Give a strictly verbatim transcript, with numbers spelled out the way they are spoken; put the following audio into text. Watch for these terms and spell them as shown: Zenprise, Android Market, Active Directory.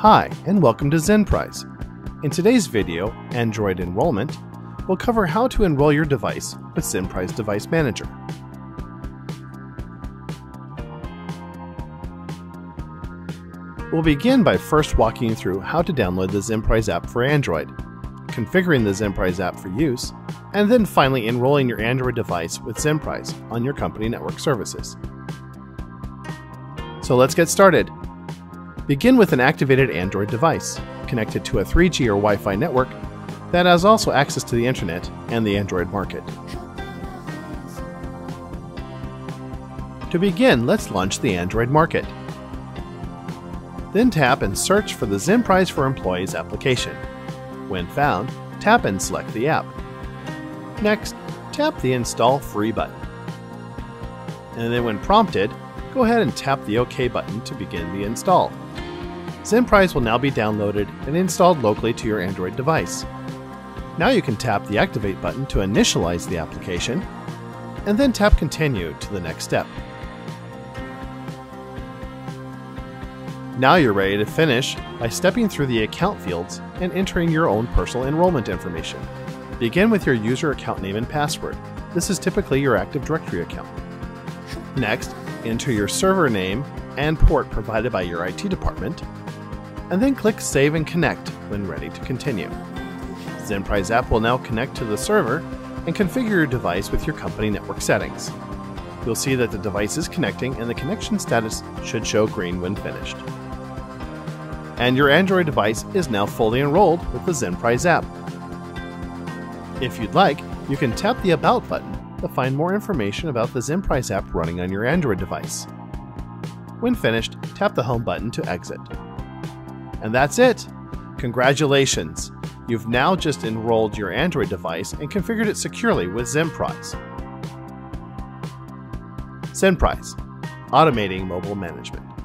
Hi, and welcome to Zenprise. In today's video, Android Enrollment, we'll cover how to enroll your device with Zenprise Device Manager. We'll begin by first walking you through how to download the Zenprise app for Android, configuring the Zenprise app for use, and then finally enrolling your Android device with Zenprise on your company network services. So let's get started. Begin with an activated Android device, connected to a three G or Wi-Fi network that has also access to the internet and the Android market. To begin, let's launch the Android market. Then tap and search for the Zenprise for Employees application. When found, tap and select the app. Next, tap the Install Free button. And then when prompted, go ahead and tap the OK button to begin the install. Zenprise will now be downloaded and installed locally to your Android device. Now you can tap the Activate button to initialize the application, and then tap Continue to the next step. Now you're ready to finish by stepping through the account fields and entering your own personal enrollment information. Begin with your user account name and password. This is typically your Active Directory account. Next, enter your server name and port provided by your I T department, and then click Save and Connect when ready to continue. Zenprise app will now connect to the server and configure your device with your company network settings. You'll see that the device is connecting and the connection status should show green when finished. And your Android device is now fully enrolled with the Zenprise app. If you'd like, you can tap the About button to find more information about the Zenprise app running on your Android device. When finished, tap the Home button to exit. And that's it! Congratulations! You've now just enrolled your Android device and configured it securely with Zenprise. Zenprise, automating mobile management.